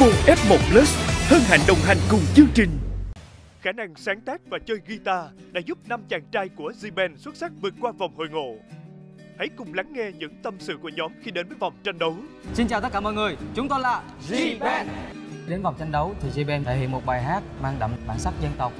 Oppo F1 Plus hân hạnh đồng hành cùng chương trình. Khả năng sáng tác và chơi guitar đã giúp 5 chàng trai của G-Band xuất sắc vượt qua vòng hội ngộ. Hãy cùng lắng nghe những tâm sự của nhóm khi đến với vòng tranh đấu. Xin chào tất cả mọi người, chúng tôi là G-Band. Đến vòng tranh đấu thì G-Band thể hiện một bài hát mang đậm bản sắc dân tộc.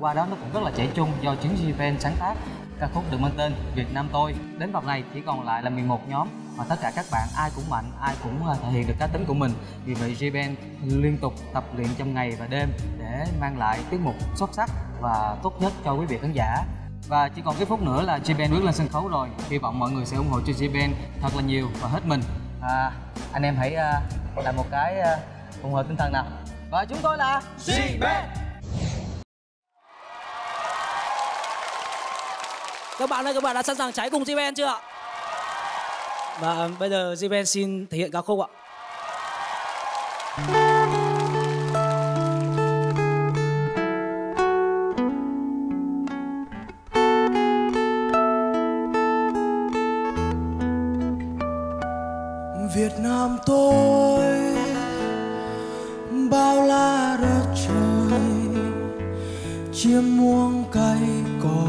Qua đó nó cũng rất là trẻ trung do chính G-Band sáng tác. Ca khúc được mang tên Việt Nam Tôi. Đến vòng này chỉ còn lại là 11 nhóm mà tất cả các bạn ai cũng mạnh, ai cũng thể hiện được cá tính của mình. Vì vậy G-Band liên tục tập luyện trong ngày và đêm để mang lại tiết mục xuất sắc và tốt nhất cho quý vị khán giả. Và chỉ còn cái phút nữa là G-Band bước lên sân khấu rồi. Hy vọng mọi người sẽ ủng hộ cho G-Band thật là nhiều và hết mình. Anh em hãy làm một cái ủng hộ tinh thần nào. Và chúng tôi là G-Band. Các bạn ơi, các bạn đã sẵn sàng cháy cùng G-Band chưa ạ? Và bây giờ G-Band xin thể hiện ca khúc ạ. Việt Nam tôi, bao la đất trời, chiêm muông cây cỏ,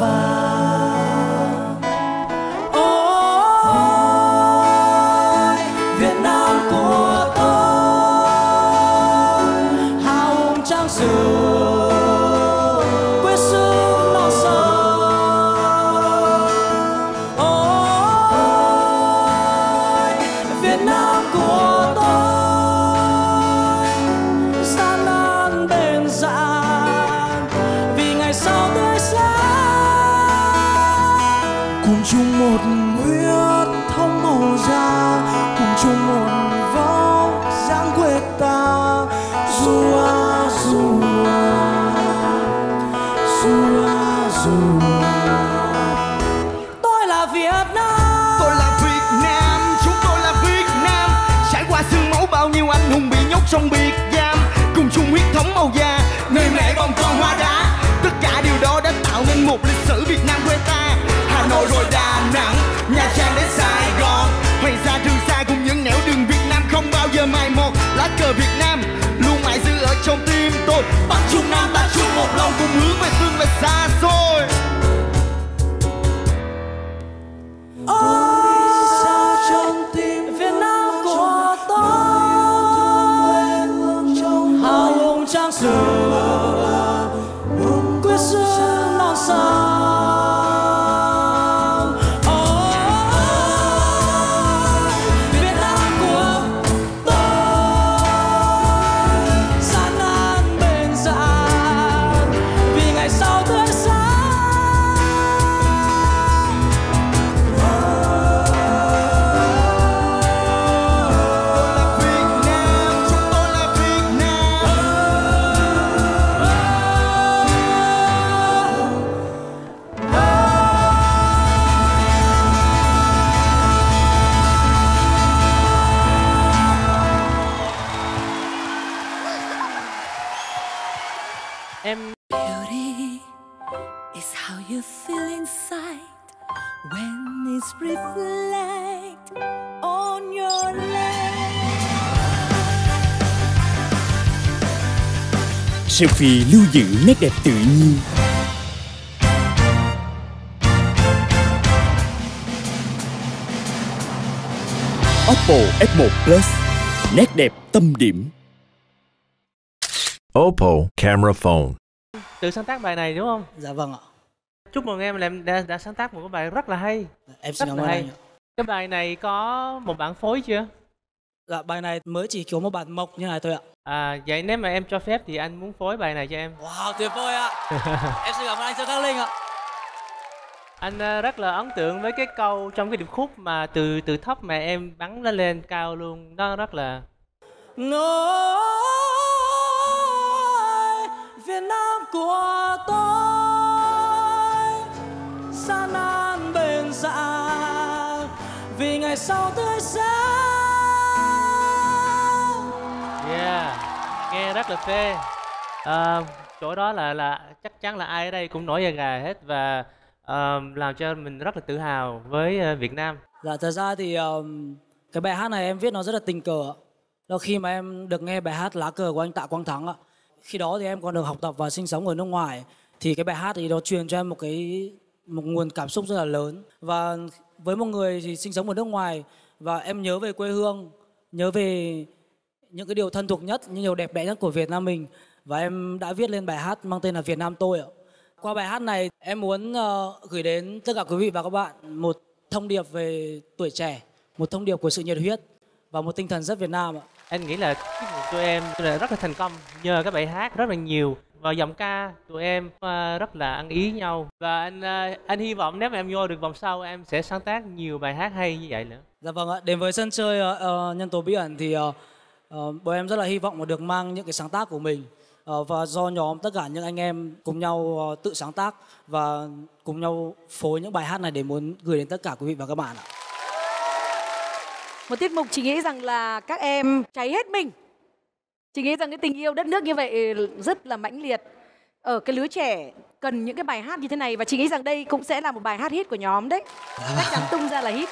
vàng. Ôi Việt Nam của tôi, quê xưa non sông. Ôi Việt Nam của tôi, gian nan bền dạn vì ngày sau tươi sáng. Cùng chung một huyết thống màu da, cùng chung một vóc dáng quê ta. Tôi là Việt Nam, tôi là Việt Nam, chúng tôi là Việt Nam. Trải qua xương máu bao nhiêu anh hùng bị nhốt trong biệt giam, cùng chung huyết thống màu da, nơi mẹ bồng con hóa đá. Tất cả điều đó đã tạo nên một lịch sử Việt Nam quê ta. Hà Nội rồi Đà Nẵng, Nha Trang đến Sài Gòn, Hoàng Sa Trường Sa cùng những nẻo đường Việt Nam không bao giờ mai một. Lá cờ Việt Nam luôn mãi giữ ở trong tim tôi. Bắc Trung Nam ta chung một lòng, cùng hướng về tương lai xa xôi. Ôi sao trong tim Việt Nam của tôi, hào hùng trang sử quyết xưa non sông. Selfie lưu giữ nét đẹp tự nhiên. Oppo F1 Plus, nét đẹp tâm điểm. Oppo Camera Phone. Tự sáng tác bài này đúng không? Dạ vâng ạ. Chúc mừng em là em đã sáng tác một cái bài rất là hay. Em xin cảm ơn anh. Cái bài này có một bản phối chưa? Dạ, bài này mới chỉ có một bản mộc như này thôi ạ. À, vậy nếu mà em cho phép thì anh muốn phối bài này cho em. Wow, tuyệt vời ạ. Em xin cảm ơn anh Dương Khắc Linh ạ. Anh rất là ấn tượng với cái câu trong cái điệp khúc mà từ thấp mà em bắn nó lên cao luôn. Nó rất là... Ngôi Việt Nam của tôi gian nan bền dạ, vì ngày sau tươi sáng. Yeah, nghe rất là phê. Chỗ đó là chắc chắn là ai ở đây cũng nổi da gà hết và làm cho mình rất là tự hào với Việt Nam. Dạ, thật ra thì cái bài hát này em viết nó rất là tình cờ. Đó, khi mà em được nghe bài hát Lá Cờ của anh Tạ Quang Thắng, khi đó thì em còn được học tập và sinh sống ở nước ngoài, thì cái bài hát thì nó truyền cho em một nguồn cảm xúc rất là lớn. Và với một người thì sinh sống ở nước ngoài, và em nhớ về quê hương, nhớ về những cái điều thân thuộc nhất, những điều đẹp đẽ nhất của Việt Nam mình. Và em đã viết lên bài hát mang tên là Việt Nam Tôi. Qua bài hát này em muốn gửi đến tất cả quý vị và các bạn một thông điệp về tuổi trẻ, một thông điệp của sự nhiệt huyết và một tinh thần rất Việt Nam ạ. Anh nghĩ là tiết mục tụi em rất là thành công nhờ các bài hát rất là nhiều, và giọng ca tụi em rất là ăn ý nhau. Và anh hy vọng nếu mà em vô được vòng sau em sẽ sáng tác nhiều bài hát hay như vậy nữa. Dạ vâng ạ, đến với sân chơi Nhân Tố Bí ẩn thì bọn em rất là hy vọng mà được mang những cái sáng tác của mình và do nhóm tất cả những anh em cùng nhau tự sáng tác và cùng nhau phối những bài hát này để muốn gửi đến tất cả quý vị và các bạn ạ. Một tiết mục chị nghĩ rằng là các em cháy hết mình. Chị nghĩ rằng cái tình yêu đất nước như vậy rất là mãnh liệt. Ở cái lứa trẻ cần những cái bài hát như thế này. Và chị nghĩ rằng đây cũng sẽ là một bài hát hit của nhóm đấy. Chắc chắn tung ra là hit.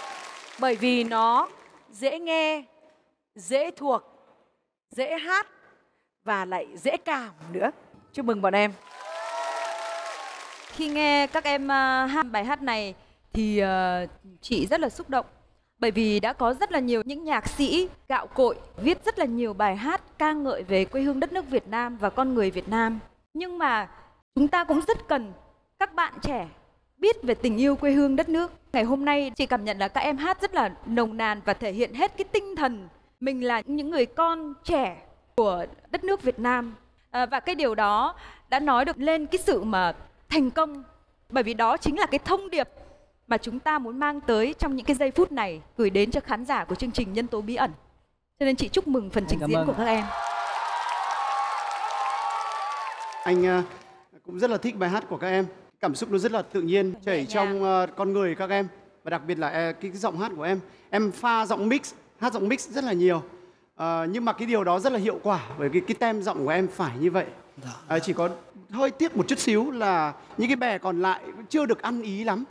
Bởi vì nó dễ nghe, dễ thuộc, dễ hát và lại dễ cảm nữa. Chúc mừng bọn em. Khi nghe các em hát bài hát này thì chị rất là xúc động. Bởi vì đã có rất là nhiều những nhạc sĩ gạo cội viết rất là nhiều bài hát ca ngợi về quê hương đất nước Việt Nam và con người Việt Nam. Nhưng mà chúng ta cũng rất cần các bạn trẻ biết về tình yêu quê hương đất nước. Ngày hôm nay chị cảm nhận là các em hát rất là nồng nàn và thể hiện hết cái tinh thần mình là những người con trẻ của đất nước Việt Nam. Và cái điều đó đã nói được lên cái sự mà thành công, bởi vì đó chính là cái thông điệp mà chúng ta muốn mang tới trong những cái giây phút này, gửi đến cho khán giả của chương trình Nhân Tố Bí Ẩn. Cho nên chị chúc mừng phần trình diễn của các em. Anh cũng rất là thích bài hát của các em. Cảm xúc nó rất là tự nhiên, chảy trong con người các em. Và đặc biệt là cái giọng hát của em. Em pha giọng mix, hát giọng mix rất là nhiều. Nhưng mà cái điều đó rất là hiệu quả, bởi vì cái tem giọng của em phải như vậy. Chỉ có hơi tiếc một chút xíu là những cái bè còn lại chưa được ăn ý lắm.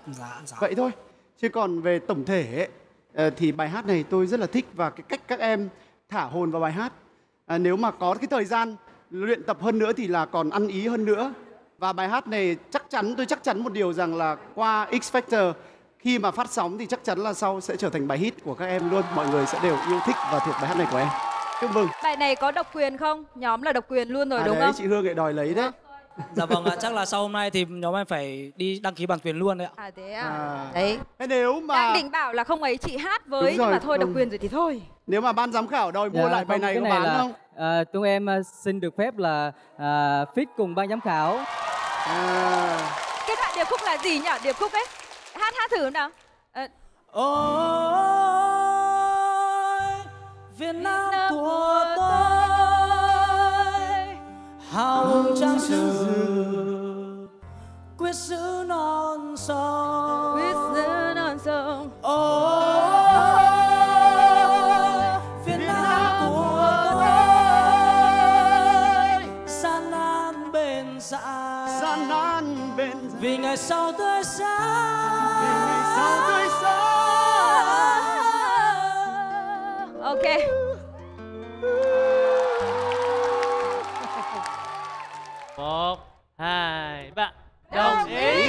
Vậy thôi. Chứ còn về tổng thể ấy, thì bài hát này tôi rất là thích. Và cái cách các em thả hồn vào bài hát, nếu mà có cái thời gian luyện tập hơn nữa thì là còn ăn ý hơn nữa. Và bài hát này tôi chắc chắn một điều rằng là qua X Factor, khi mà phát sóng thì chắc chắn là sau sẽ trở thành bài hit của các em luôn. Mọi người sẽ đều yêu thích và thuộc bài hát này của em. Chúc mừng. Bài này có độc quyền không? Nhóm là độc quyền luôn rồi đúng đấy, không? Chị Hương lại đòi lấy đấy. Dạ vâng ạ, chắc là sau hôm nay thì nhóm em phải đi đăng ký bản quyền luôn đấy ạ. À thế à? Đấy. Thế nếu mà... Đang định bảo là không ấy chị hát với rồi, nhưng mà thôi độc quyền rồi thì thôi. Nếu mà ban giám khảo đòi mua lại bài này có bán không? Chúng em xin được phép là fit cùng ban giám khảo. Cái đoạn điệp khúc là gì nhỉ? Điệp khúc ấy. Hát thử nào. Ôi Việt Nam của tôi, hào hùng trang sử, quyết giữ non sông, quyết giữ non sông. Ôi Việt Nam của tôi, gian nan bền dạ, gian nan bền dạ, vì ngày sau tươi sáng. Ok. Một, hai, ba. Đồng ý.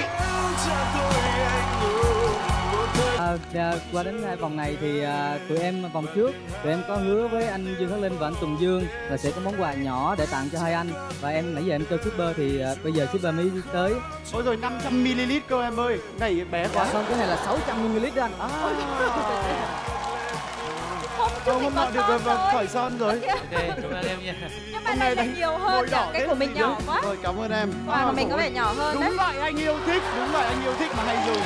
Qua đến vòng này thì tụi em vòng trước tụi em có hứa với anh Dương Khắc Linh và anh Tùng Dương là sẽ có món quà nhỏ để tặng cho hai anh. Và em nãy giờ em kêu shipper thì bây giờ shipper mới tới. Ôi rồi 500 ml cơ em ơi. Này bé quá. Không, cái này là 600 ml đó anh. Không Không, hôm nọ được khỏi son rồi. Ok, cảm ơn em nha. Nhưng mà này là nhiều hơn, cái của mình nhỏ quá. Rồi, cảm ơn em. Quà của mình có vẻ nhỏ hơn đấy. Đúng vậy, anh yêu thích, đúng vậy, anh yêu thích mà hay dùng.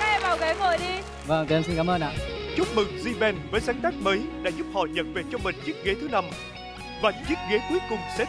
Các em vào ghế ngồi đi. Vâng, em xin cảm ơn ạ. Chúc mừng G-Band với sáng tác mới đã giúp họ nhận về cho mình chiếc ghế thứ 5. Và chiếc ghế cuối cùng sẽ